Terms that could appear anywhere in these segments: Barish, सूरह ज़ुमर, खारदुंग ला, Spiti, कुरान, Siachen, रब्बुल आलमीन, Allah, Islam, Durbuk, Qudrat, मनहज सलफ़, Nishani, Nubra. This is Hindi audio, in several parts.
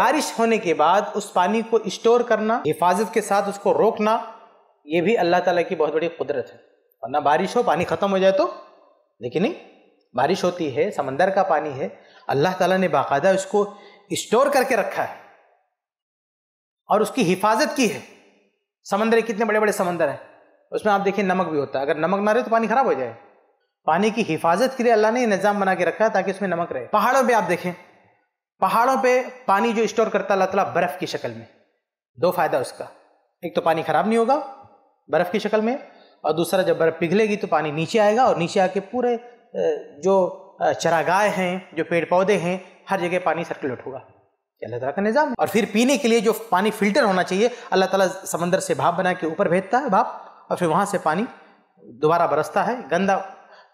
बारिश होने के बाद उस पानी को स्टोर करना, हिफाजत के साथ उसको रोकना, ये भी अल्लाह ताला की बहुत बड़ी कुदरत है। वरना बारिश हो, पानी ख़त्म हो जाए तो, लेकिन नहीं, बारिश होती है, समंदर का पानी है, अल्लाह ताला ने बाकायदा उसको स्टोर करके रखा है और उसकी हिफाजत की है। समंदर, कितने बड़े बड़े समंदर हैं, उसमें आप देखिए नमक भी होता है, अगर नमक ना रहे तो पानी ख़राब हो जाए। पानी की हिफाजत के लिए अल्लाह ने निज़ाम बना के रखा है ताकि उसमें नमक रहे। पहाड़ों पर आप देखें, पहाड़ों पे पानी जो स्टोर करता अल्लाह ताला बर्फ़ की शक्ल में, दो फ़ायदा उसका, एक तो पानी ख़राब नहीं होगा बर्फ़ की शक्ल में, और दूसरा जब बर्फ़ पिघलेगी तो पानी नीचे आएगा और नीचे आके पूरे जो चरागाह हैं, जो पेड़ पौधे हैं, हर जगह पानी सर्कुलेट होगा। अल्लाह ताला का निज़ाम। और फिर पीने के लिए जो पानी फ़िल्टर होना चाहिए, अल्लाह ताला समंदर से भाप बना के ऊपर भेजता है, भाप, और फिर वहाँ से पानी दोबारा बरसता है, गंदा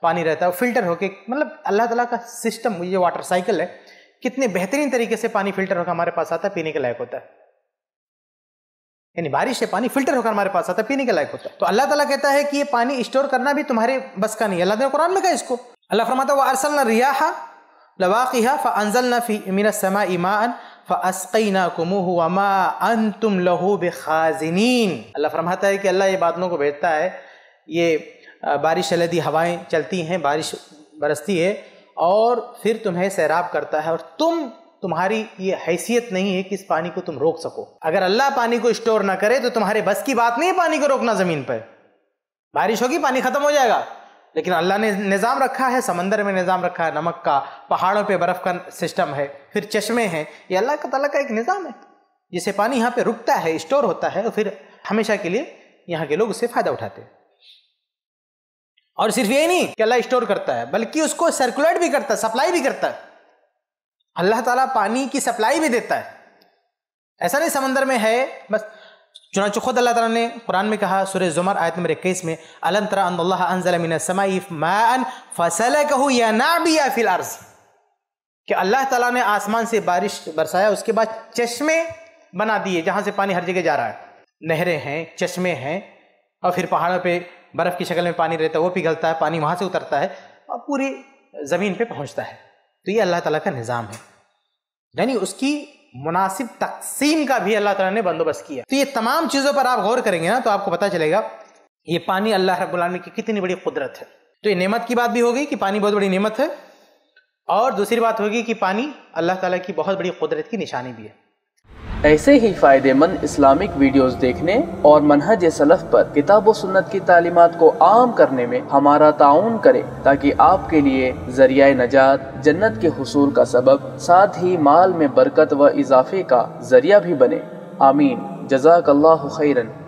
पानी रहता है, फ़िल्टर होके, मतलब अल्लाह ताला का सिस्टम, ये वाटर साइकिल है, कितने बेहतरीन तरीके से पानी फिल्टर होकर हमारे पास आता है, पीने के लायक होता है। यानी बारिश से पानी फिल्टर होकर हमारे पास आता है, पीने के लायक होता है। तो अल्लाह ताला कहता है कि ये पानी स्टोर करना भी तुम्हारे बस का नहीं है। अल्लाह ने कुरान में कहा इसको, अल्लाह फरमाता है वअरसलना रियाहा लवाक़िहा फ़अंज़लना फ़ी मिनस समाई माअन फ़अस्क़ैनाकुमूहु वमा अंतुम लहू बिख़ाज़िनीन। अल्लाह फरमाता है कि अल्लाह ये बादलों को भेजता है, ये बारिश लदी हवाएं चलती हैं, बारिश बरसती है और फिर तुम्हें सैराब करता है, और तुम्हारी ये हैसियत नहीं है कि इस पानी को तुम रोक सको। अगर अल्लाह पानी को स्टोर ना करे तो तुम्हारे बस की बात नहीं है पानी को रोकना। ज़मीन पर बारिश होगी, पानी ख़त्म हो जाएगा, लेकिन अल्लाह ने निज़ाम रखा है, समंदर में निज़ाम रखा है, नमक का, पहाड़ों पे बर्फ़ का सिस्टम है, फिर चश्मे हैं, ये अल्लाह का एक निज़ाम है जिससे पानी यहाँ पर रुकता है, स्टोर होता है, और फिर हमेशा के लिए यहाँ के लोग उससे फ़ायदा उठाते हैं। और सिर्फ ये नहीं कि अल्लाह स्टोर करता है, बल्कि उसको सर्कुलेट भी करता है, सप्लाई भी करता है। अल्लाह ताला पानी की सप्लाई भी देता है। ऐसा नहीं समंदर में है बस। चुनांचे खुद अल्लाह ताला ने कुरान में कहा, सूरह ज़ुमर आयत नंबर 21 में, अलम तरा अन्नल्लाह अंज़ल मिनस समाई माअन फसलकहु यनाबिया फिल अर्ज़, कि अल्लाह ताला ने आसमान से बारिश बरसाया, उसके बाद चश्मे बना दिए जहाँ से पानी हर जगह जा रहा है, नहरें हैं, चश्मे हैं, और फिर पहाड़ों पर बर्फ़ की शक्ल में पानी रहता है, वो पिघलता है, पानी वहाँ से उतरता है और पूरी ज़मीन पे पहुँचता है। तो ये अल्लाह ताला का निज़ाम है, यानी उसकी मुनासिब तकसीम का भी अल्लाह ताला ने बंदोबस्त किया। तो ये तमाम चीज़ों पर आप गौर करेंगे ना तो आपको पता चलेगा ये पानी अल्लाह रब्बुल आलमीन की कितनी बड़ी कुदरत है। तो ये नेमत की बात भी होगी कि पानी बहुत बड़ी नेमत है, और दूसरी बात होगी कि पानी अल्लाह ताला की बहुत बड़ी कुदरत की निशानी भी है। ऐसे ही फ़ायदेमंद इस्लामिक वीडियोस देखने और मनहज सलफ़ पर किताब व सुन्नत की तालीमात को आम करने में हमारा ताउन करें, ताकि आपके लिए ज़रिया नजात, जन्नत के हुसूल का सबब, साथ ही माल में बरकत व इजाफे का ज़रिया भी बने। आमीन। जज़ाकल्लाहु खैरन।